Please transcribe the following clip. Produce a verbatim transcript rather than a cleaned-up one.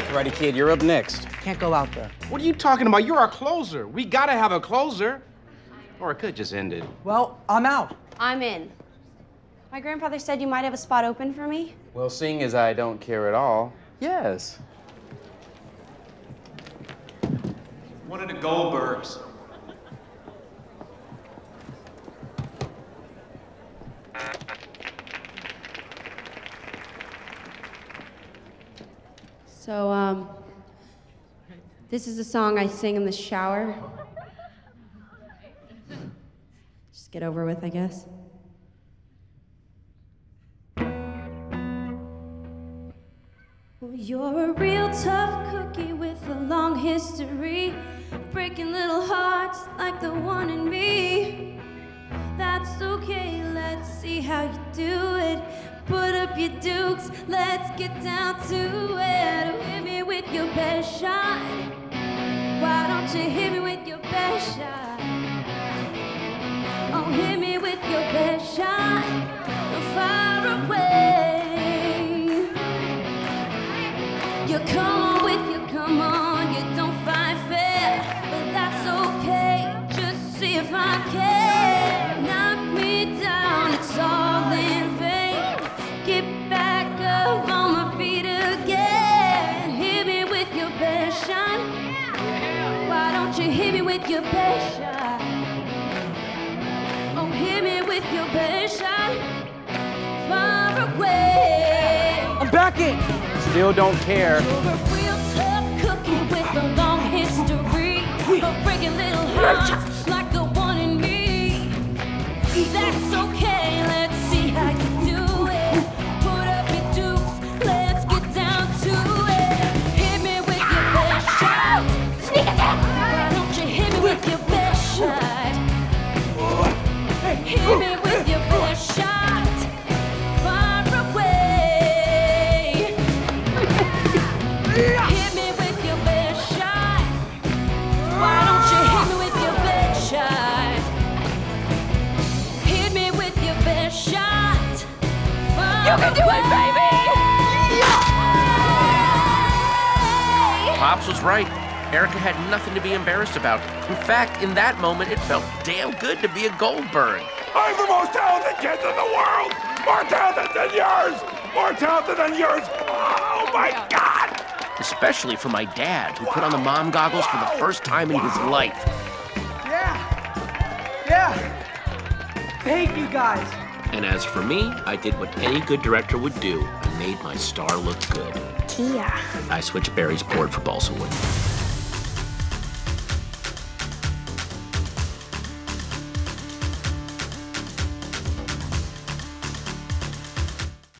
right, Karate Kid, you're up next. Can't go out there. What are you talking about? You're our closer. We gotta have a closer. Or it could just end it. Well, I'm out. I'm in. My grandfather said you might have a spot open for me. Well, seeing as I don't care at all, yes. One of the Goldbergs. So, um, this is a song I sing in the shower. Just get over with, I guess. Well, you're a real tough cookie with a long history, breaking little hearts like the one in me. That's okay, let's see how you do it. Put up your dukes, let's get down to it. Hit me with your best shot. Why don't you hit me with your best shot? Oh, hit me with your best shot. No far away. You come on with your come on. You don't fight fair, but that's okay. Just see if I care. Knock me down, it's all in. Hit me with your best shot. Oh, hit me with your best shot. Far away. I'm back in. Still don't care. You're a real tough cookie with a long history of breaking little hearts like the one in me. That's okay. Let's see how you do it. Put up your dukes. Let's get down to it. Hit me with your best shot. Sneak attack. With your best shot. Hit me with your best shot. Far away. Hit me with your best shot. Why don't you hit me with your best shot? Hit me with your best shot. Far you can do away. It, baby! Yeah. Pops was right. Erica had nothing to be embarrassed about. In fact, in that moment, it felt damn good to be a Goldberg. I'm the most talented kid in the world! More talented than yours! More talented than yours! Oh, my God! Especially for my dad, who wow. put on the mom goggles wow. for the first time in wow. his life. Yeah. Yeah. Thank you, guys. And as for me, I did what any good director would do. I made my star look good. Kia. I switched Barry's board for balsa wood.